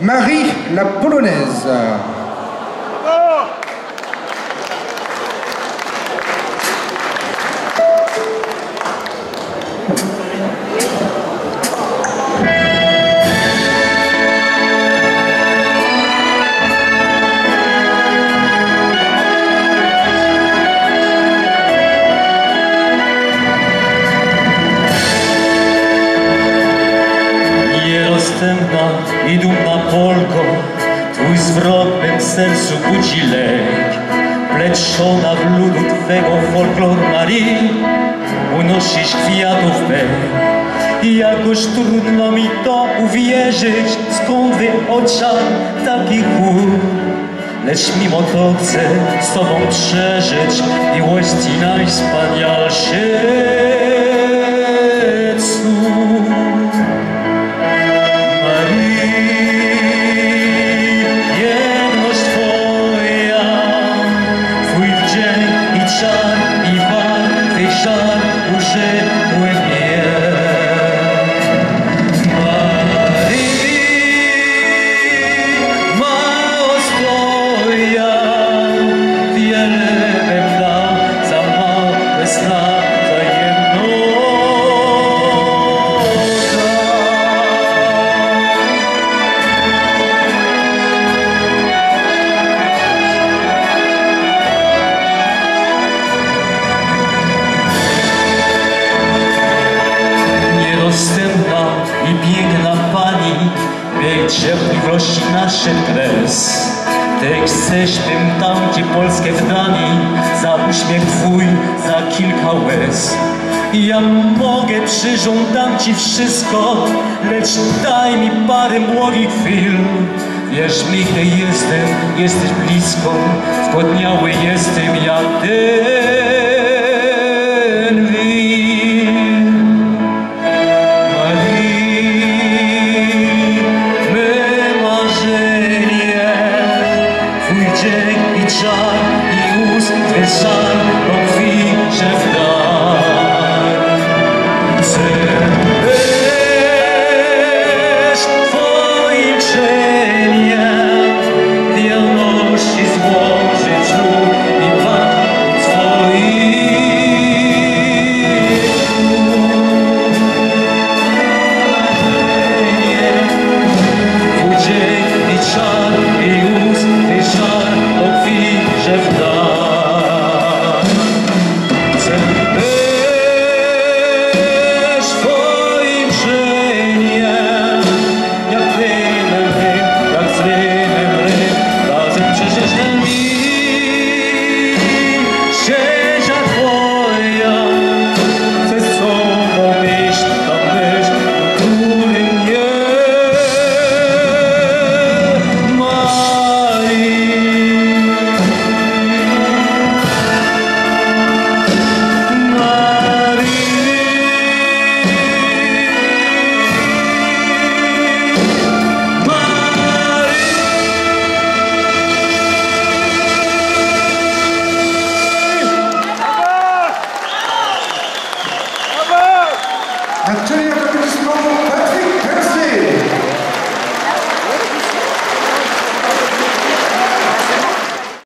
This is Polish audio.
Marie la Polonaise. Nierozstępna i dumna Polko, twój zwrot mym sercu budzi lęk. Pleciona w ludu twego folklor Marii, unosisz kwiatów pęk. I jakoś trudno mi to uwierzyć, skąd w oczach taki chłód. Lecz mimo to chcę z tobą przeżyć miłość i najwspanialszy cud. Nierozstępna i piękna pani, niech cierpliwości nadszedł kres. Ty chcesz tym tam, gdzie Polskę w Danii, za uśmiech twój, za kilka łez. Ja mogę, przyżądam ci wszystko, lecz daj mi parę młodych chwil. Wierz mi, gdy jesteś blisko, zgodniały jestem ja ty.